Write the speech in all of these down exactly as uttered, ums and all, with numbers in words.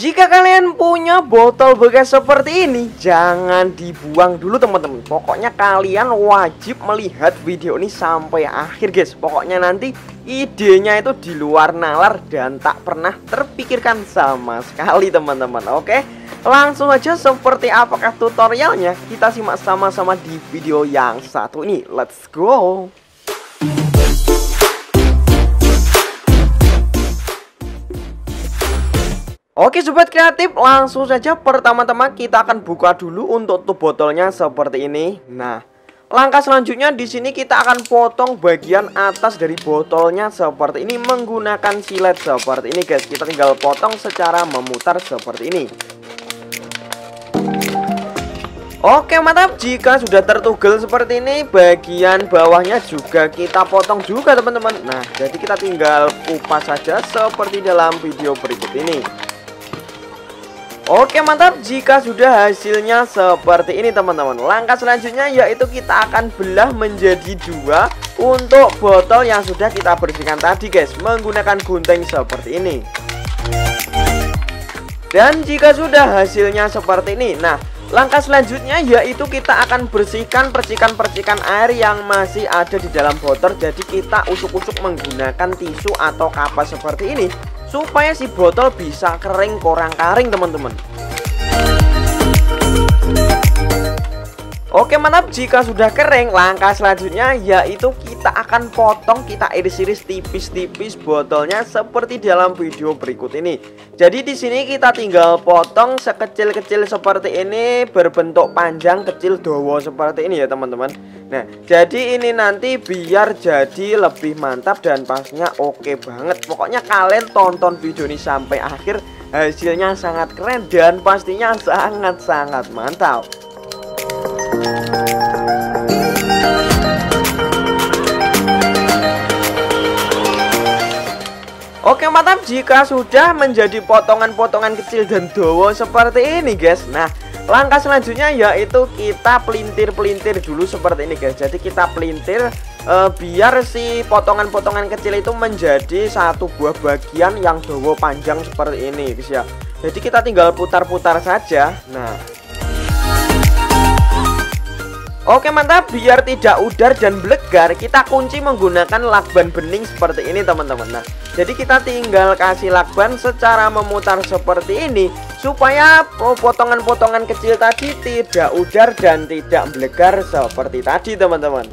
Jika kalian punya botol bekas seperti ini, jangan dibuang dulu teman-teman. Pokoknya kalian wajib melihat video ini sampai akhir guys. Pokoknya nanti idenya itu di luar nalar dan tak pernah terpikirkan sama sekali teman-teman. Oke, langsung aja seperti apakah tutorialnya, kita simak sama-sama di video yang satu ini. Let's go. Oke sobat kreatif, langsung saja pertama-tama kita akan buka dulu untuk tutup botolnya seperti ini. Nah, langkah selanjutnya di sini kita akan potong bagian atas dari botolnya seperti ini menggunakan silet seperti ini guys. Kita tinggal potong secara memutar seperti ini. Oke mantap, jika sudah tertugel seperti ini, bagian bawahnya juga kita potong juga teman-teman. Nah, jadi kita tinggal kupas saja seperti dalam video berikut ini. Oke mantap, jika sudah hasilnya seperti ini teman-teman, langkah selanjutnya yaitu kita akan belah menjadi dua untuk botol yang sudah kita bersihkan tadi guys, menggunakan gunting seperti ini. Dan jika sudah hasilnya seperti ini, nah langkah selanjutnya yaitu kita akan bersihkan percikan-percikan air yang masih ada di dalam botol. Jadi kita usuk-usuk menggunakan tisu atau kapas seperti ini supaya si botol bisa kering korang-karing teman-teman. Oke mantap, jika sudah kering, langkah selanjutnya yaitu kita akan potong, kita iris-iris tipis-tipis botolnya seperti dalam video berikut ini. Jadi di sini kita tinggal potong sekecil-kecil seperti ini, berbentuk panjang, kecil, dawa seperti ini ya teman-teman. Nah, jadi ini nanti biar jadi lebih mantap dan pasnya oke banget. Pokoknya kalian tonton video ini sampai akhir, hasilnya sangat keren dan pastinya sangat-sangat mantap. Oke mantap, jika sudah menjadi potongan-potongan kecil dan dawa seperti ini guys. Nah, langkah selanjutnya yaitu kita pelintir-pelintir dulu seperti ini guys. Jadi kita pelintir e, biar si potongan-potongan kecil itu menjadi satu buah bagian yang dawa panjang seperti ini guys ya. Jadi kita tinggal putar-putar saja. Nah, oke mantap, biar tidak udar dan blegar, kita kunci menggunakan lakban bening seperti ini teman-teman. Nah, jadi kita tinggal kasih lakban secara memutar seperti ini supaya potongan-potongan kecil tadi tidak udar dan tidak blegar seperti tadi teman-teman.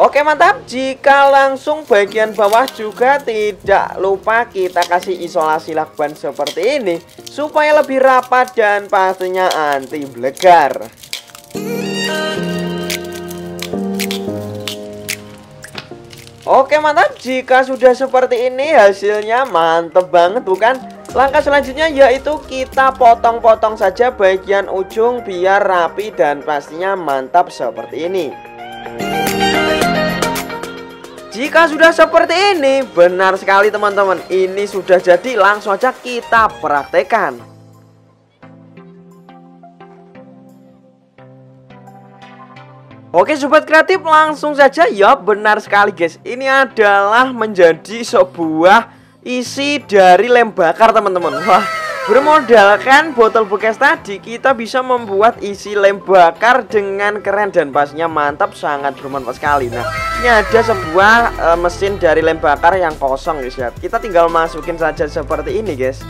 Oke mantap, jika langsung bagian bawah juga tidak lupa kita kasih isolasi lakban seperti ini supaya lebih rapat dan pastinya anti blegar. Oke mantap, jika sudah seperti ini hasilnya mantep banget bukan? Langkah selanjutnya yaitu kita potong-potong saja bagian ujung biar rapi dan pastinya mantap seperti ini. Jika sudah seperti ini, benar sekali teman-teman, ini sudah jadi, langsung aja kita praktekkan. Oke sobat kreatif, langsung saja ya, benar sekali guys, ini adalah menjadi sebuah isi dari lem bakar teman-teman. Wah, bermodalkan botol bekas tadi, kita bisa membuat isi lem bakar dengan keren dan pastinya mantap, sangat bermanfaat sekali. Nah, ini ada sebuah e, mesin dari lem bakar yang kosong guys ya. Kita tinggal masukin saja seperti ini guys.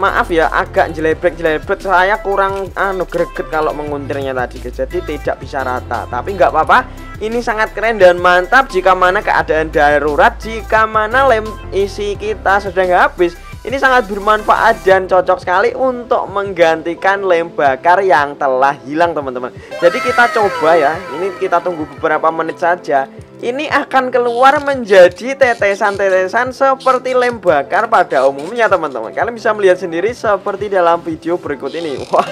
Maaf ya, agak jelebrek-jelebrek, saya kurang anu greget kalau menguntirnya tadi guys. Jadi tidak bisa rata, tapi nggak apa-apa. Ini sangat keren dan mantap jika mana keadaan darurat, jika mana lem isi kita sedang habis. Ini sangat bermanfaat dan cocok sekali untuk menggantikan lem bakar yang telah hilang teman-teman. Jadi kita coba ya, ini kita tunggu beberapa menit saja. Ini akan keluar menjadi tetesan-tetesan seperti lem bakar pada umumnya teman-teman. Kalian bisa melihat sendiri seperti dalam video berikut ini. Wah,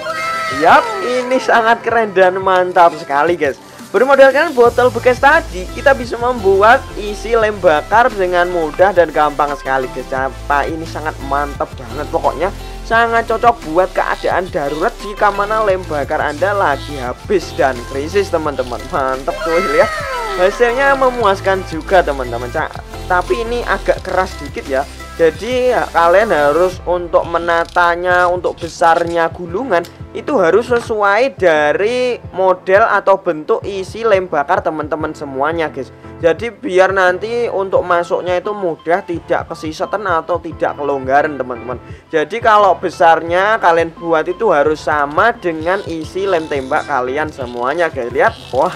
yap, ini sangat keren dan mantap sekali guys. Bermodalkan botol bekas tadi, kita bisa membuat isi lem bakar dengan mudah dan gampang sekali guys. Apa ini sangat mantap banget pokoknya. Sangat cocok buat keadaan darurat jika mana lem bakar Anda lagi habis dan krisis teman-teman. Mantap tuh ya. hasilnya memuaskan juga teman-teman, tapi ini agak keras sedikit ya. Jadi kalian harus untuk menatanya, untuk besarnya gulungan itu harus sesuai dari model atau bentuk isi lem bakar teman-teman semuanya guys. Jadi biar nanti untuk masuknya itu mudah, tidak kesisatan atau tidak kelonggaran teman-teman. Jadi kalau besarnya kalian buat itu harus sama dengan isi lem tembak kalian semuanya guys. Lihat, wah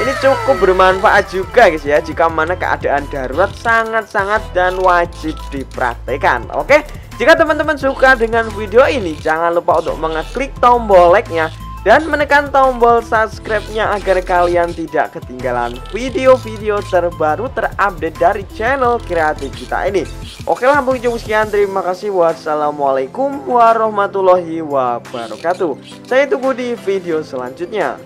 ini cukup bermanfaat juga guys ya, jika mana keadaan darurat sangat-sangat dan wajib dipraktekan. Oke, jika teman-teman suka dengan video ini, jangan lupa untuk mengeklik tombol like-nya dan menekan tombol subscribe-nya agar kalian tidak ketinggalan video-video terbaru terupdate dari channel kreatif kita ini. Oke lah, mungkin sekian, terima kasih. Wassalamualaikum warahmatullahi wabarakatuh. Saya tunggu di video selanjutnya.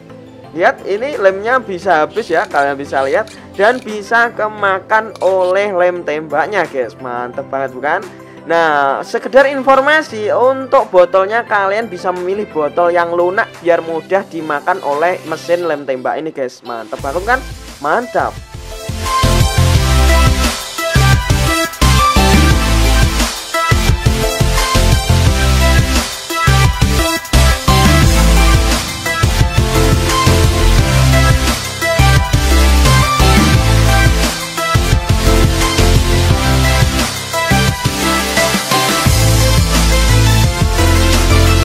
Lihat, ini lemnya bisa habis ya, kalian bisa lihat, dan bisa kemakan oleh lem tembaknya guys. Mantep banget bukan? Nah, sekedar informasi, untuk botolnya kalian bisa memilih botol yang lunak biar mudah dimakan oleh mesin lem tembak ini guys. Mantep banget kan? Mantap.